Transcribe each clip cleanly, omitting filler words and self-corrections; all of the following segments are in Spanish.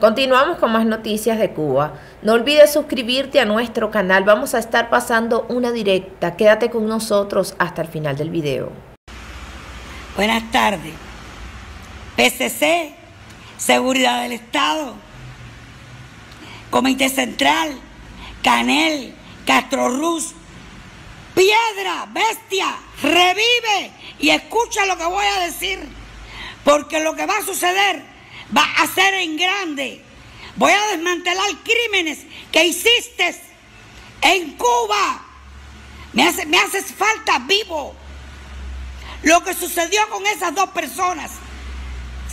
Continuamos con más noticias de Cuba. No olvides suscribirte a nuestro canal. Vamos a estar pasando una directa. Quédate con nosotros hasta el final del video. Buenas tardes. PCC, Seguridad del Estado, Comité Central, Canel, Castro Ruz. Piedra, bestia, revive y escucha lo que voy a decir. Porque lo que va a suceder va a ser en grande. Voy a desmantelar crímenes que hiciste en Cuba. Me haces falta vivo. Lo que sucedió con esas dos personas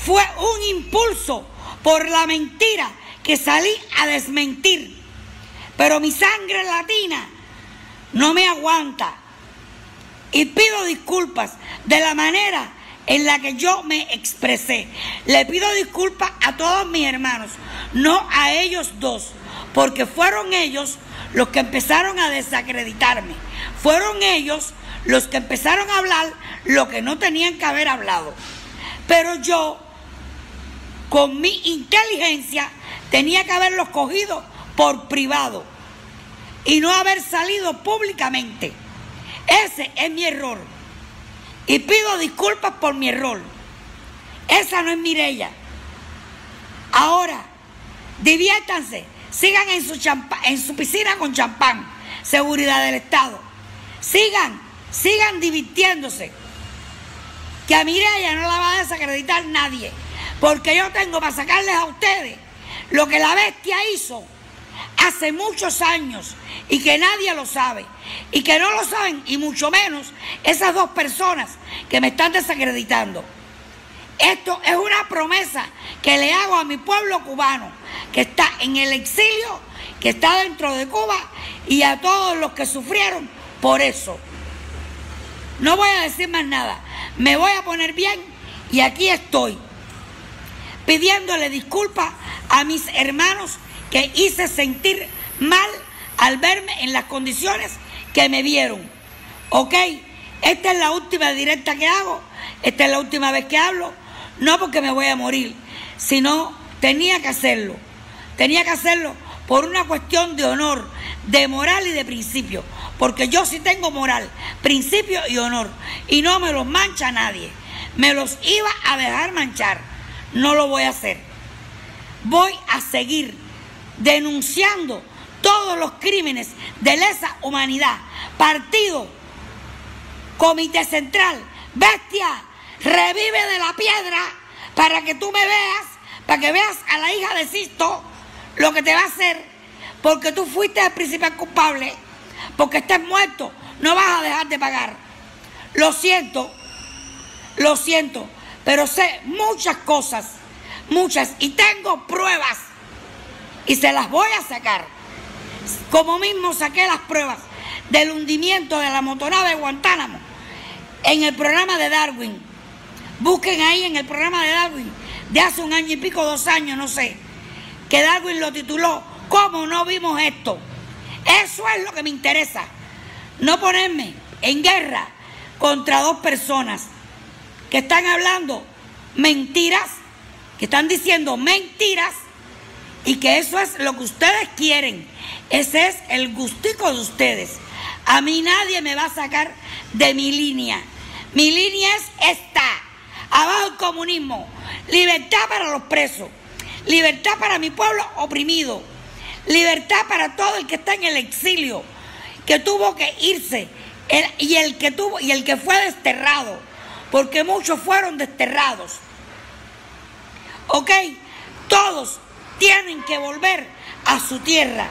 fue un impulso por la mentira que salí a desmentir. Pero mi sangre latina no me aguanta. Y pido disculpas de la manera en la que yo me expresé. Le pido disculpas a todos mis hermanos, no a ellos dos, porque fueron ellos los que empezaron a desacreditarme. Fueron ellos los que empezaron a hablar lo que no tenían que haber hablado. Pero yo, con mi inteligencia, tenía que haberlos cogido por privado y no haber salido públicamente. Ese es mi error. Y pido disculpas por mi error. Esa no es Mireya. Ahora, diviértanse. Sigan en su piscina con champán. Seguridad del Estado. Sigan divirtiéndose. Que a Mireya no la va a desacreditar nadie. Porque yo tengo para sacarles a ustedes lo que la bestia hizo hace muchos años y que nadie lo sabe, y que no lo saben, y mucho menos esas dos personas que me están desacreditando. Esto es una promesa que le hago a mi pueblo cubano, que está en el exilio, que está dentro de Cuba, y a todos los que sufrieron por eso. No voy a decir más nada, me voy a poner bien, y aquí estoy pidiéndole disculpas a mis hermanos que hice sentir mal al verme en las condiciones que me vieron. Ok, esta es la última directa que hago, esta es la última vez que hablo, no porque me voy a morir, sino tenía que hacerlo por una cuestión de honor, de moral y de principio, porque yo sí tengo moral, principio y honor, y no me los mancha nadie, me los iba a dejar manchar, no lo voy a hacer. Voy a seguir denunciando todos los crímenes de lesa humanidad. Partido, Comité Central, bestia, revive de la piedra para que tú me veas, para que veas a la hija de Sixto lo que te va a hacer, porque tú fuiste el principal culpable, porque estés muerto, no vas a dejar de pagar. Lo siento, pero sé muchas cosas, muchas, y tengo pruebas. Y se las voy a sacar. Como mismo saqué las pruebas del hundimiento de la motonave de Guantánamo en el programa de Darwin. Busquen ahí en el programa de Darwin de hace un año y pico, 2 años, no sé, que Darwin lo tituló ¿Cómo no vimos esto? Eso es lo que me interesa. No ponerme en guerra contra dos personas que están hablando mentiras, que están diciendo mentiras, y que eso es lo que ustedes quieren. Ese es el gustico de ustedes. A mí nadie me va a sacar de mi línea. Mi línea es esta: abajo el comunismo, libertad para los presos, libertad para mi pueblo oprimido, libertad para todo el que está en el exilio, que tuvo que irse, y el que fue desterrado, porque muchos fueron desterrados. Ok, todos tienen que volver a su tierra,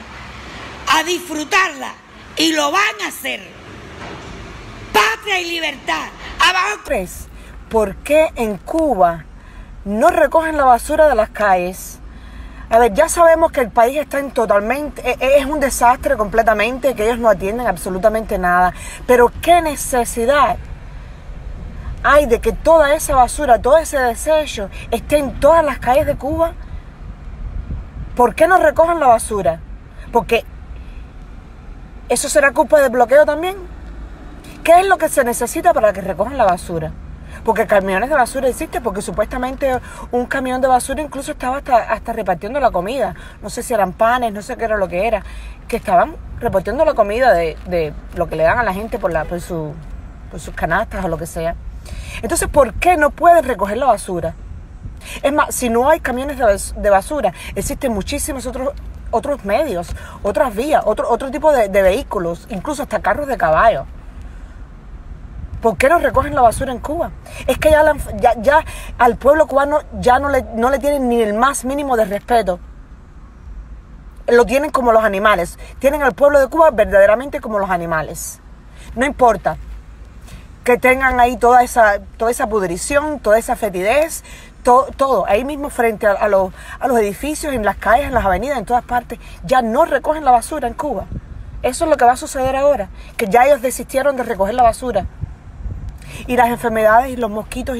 a disfrutarla, y lo van a hacer. Patria y libertad. Abajo. 3. ¿Por qué en Cuba no recogen la basura de las calles? A ver, ya sabemos que el país está en totalmente, es un desastre completamente, que ellos no atienden absolutamente nada. Pero ¿qué necesidad hay de que toda esa basura, todo ese desecho esté en todas las calles de Cuba? ¿Por qué no recogen la basura? Porque eso será culpa del bloqueo también. ¿Qué es lo que se necesita para que recojan la basura? porque camiones de basura existen, porque supuestamente un camión de basura incluso estaba hasta repartiendo la comida. No sé si eran panes, no sé qué era lo que era, que estaban repartiendo la comida de lo que le dan a la gente por sus canastas o lo que sea. Entonces, ¿por qué no pueden recoger la basura? Es más, si no hay camiones de basura, existen muchísimos otros medios, otras vías, otro tipo de vehículos, incluso hasta carros de caballo. ¿Por qué no recogen la basura en Cuba? Es que ya al pueblo cubano ya no le tienen ni el más mínimo de respeto. Lo tienen como los animales. Tienen al pueblo de Cuba verdaderamente como los animales. No importa que tengan ahí toda esa pudrición, toda esa fetidez, todo, ahí mismo frente a los edificios, en las calles, en las avenidas, en todas partes, ya no recogen la basura en Cuba. Eso es lo que va a suceder ahora, que ya ellos desistieron de recoger la basura. Y las enfermedades y los mosquitos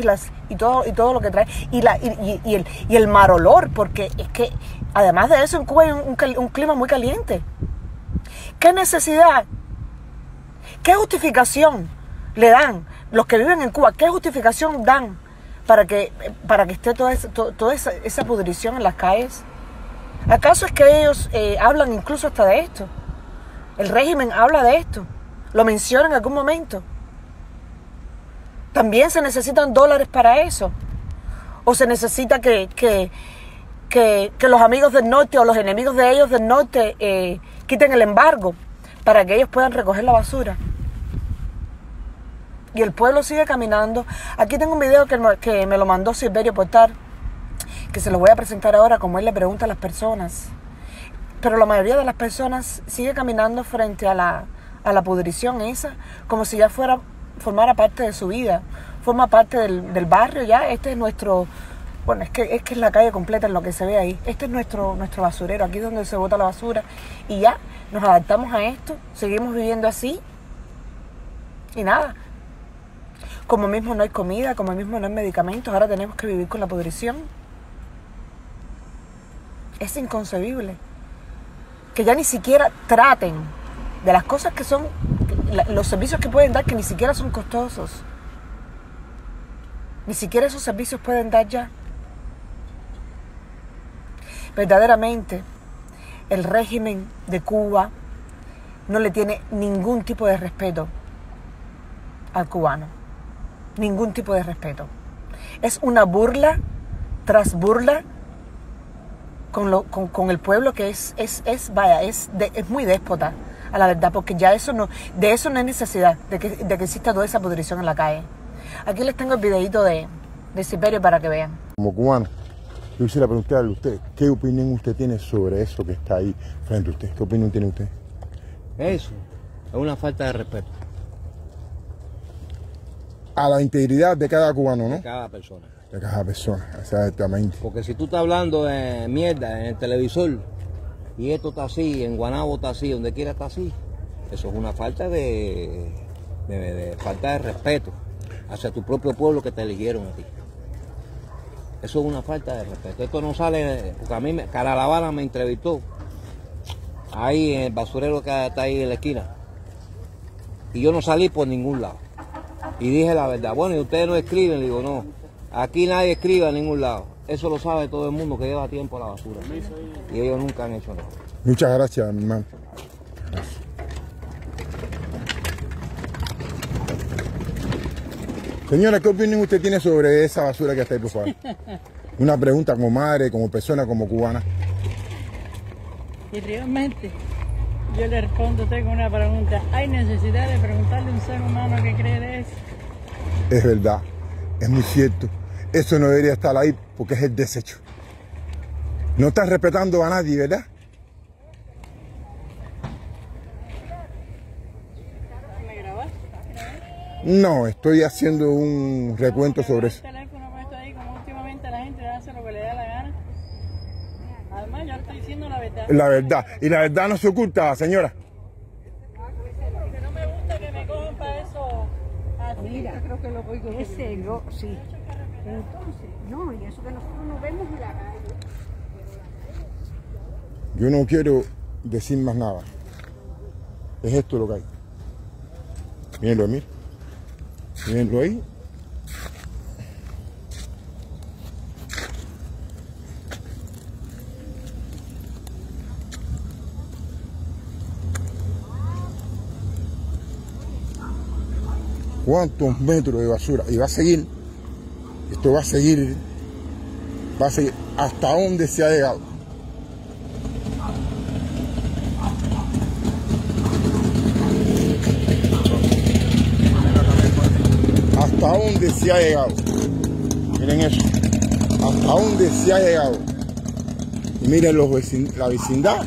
y todo lo que trae y el mal olor, porque es que además de eso en Cuba hay un clima muy caliente. ¿Qué necesidad? ¿Qué justificación le dan los que viven en Cuba? ¿Qué justificación dan para que esté toda esa pudrición en las calles? ¿Acaso es que ellos hablan incluso hasta de esto? El régimen habla de esto, lo menciona en algún momento. También se necesitan dólares para eso. O se necesita que los amigos del norte o los enemigos de ellos del norte quiten el embargo para que ellos puedan recoger la basura. Y el pueblo sigue caminando. Aquí tengo un video que me lo mandó Silverio Portal, que se lo voy a presentar ahora, como él le pregunta a las personas. Pero la mayoría de las personas sigue caminando frente a la pudrición esa, como si ya formara parte de su vida, forma parte del barrio ya. Este es nuestro, bueno, es que es la calle completa en lo que se ve ahí. Este es nuestro basurero, aquí es donde se bota la basura y ya nos adaptamos a esto, seguimos viviendo así y nada. Como mismo no hay comida, como mismo no hay medicamentos, ahora tenemos que vivir con la pudrición. Es inconcebible que ya ni siquiera traten de las cosas que son los servicios que pueden dar, que ni siquiera son costosos. Ni siquiera esos servicios pueden dar ya. Verdaderamente, el régimen de Cuba no le tiene ningún tipo de respeto al cubano. Ningún tipo de respeto. Es una burla tras burla con el pueblo, que es muy déspota, a la verdad, porque ya de eso no hay necesidad, de que exista toda esa pudrición en la calle. Aquí les tengo el videito de Silverio para que vean. Como cubano, yo quisiera preguntarle a usted, ¿qué opinión usted tiene sobre eso que está ahí frente a usted? ¿Qué opinión tiene usted? Eso es una falta de respeto. A la integridad de cada cubano, ¿no? De cada persona. De cada persona, exactamente. Porque si tú estás hablando de mierda en el televisor, y esto está así, en Guanabo está así, donde quiera está así, eso es una falta de falta de respeto hacia tu propio pueblo que te eligieron a ti. Eso es una falta de respeto. Esto no sale, porque a mí Caralabana me entrevistó ahí en el basurero que está ahí en la esquina, y yo no salí por ningún lado y dije la verdad. Bueno, y ustedes no escriben. Le digo, no, aquí nadie escribe a ningún lado. Eso lo sabe todo el mundo que lleva tiempo a la basura. Y ellos nunca han hecho nada. Muchas gracias, mi hermano. Señora, ¿qué opinión usted tiene sobre esa basura que está ahí, por favor? Una pregunta como madre, como persona, como cubana. Y realmente, yo le respondo, tengo una pregunta. ¿Hay necesidad de preguntarle a un ser humano qué cree de eso? Es verdad, es muy cierto. Eso no debería estar ahí porque es el desecho. No estás respetando a nadie, ¿verdad? ¿Me grabaste? No, estoy haciendo un recuento sobre eso. El teléfono puesto ahí, como últimamente la gente hace lo que le da la gana. Además, yo estoy diciendo la verdad. La verdad. Y la verdad no se oculta, señora. Porque no me gusta que me cojan para eso. Mira, creo que lo voy con él. Serio, sí. Entonces, no, y eso que nosotros no vemos en la calle. Yo no quiero decir más nada. Es esto lo que hay. Mírenlo ahí. cuántos metros de basura. Y va a seguir, esto va a seguir hasta dónde se ha llegado. Hasta dónde se ha llegado. Miren eso. Hasta dónde se ha llegado. Y miren la vecindad.